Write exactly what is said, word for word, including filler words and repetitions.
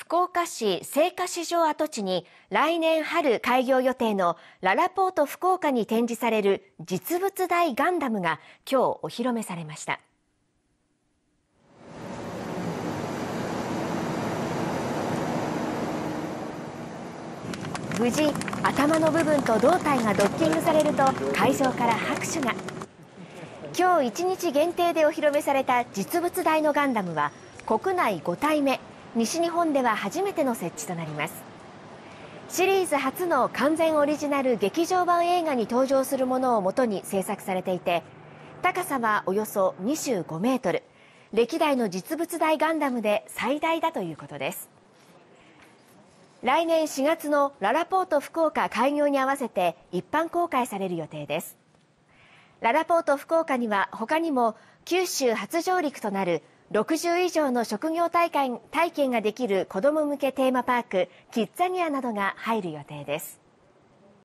福岡市青果市場跡地に来年春開業予定のららぽーと福岡に展示される実物大ガンダムが今日お披露目されました。無事、頭の部分と胴体がドッキングされると会場から拍手が。今日一日限定でお披露目された実物大のガンダムは国内ごたいめ、西日本では初めての設置となります。シリーズ初の完全オリジナル劇場版映画に登場するものをもとに制作されていて、高さはおよそにじゅうごメートル、歴代の実物大ガンダムで最大だということです。来年しがつのららぽーと福岡開業に合わせて一般公開される予定です。ららぽーと福岡には他にも九州初上陸となるろくじゅういじょうの職業体験ができる子ども向けテーマパークキッザニアなどが入る予定です。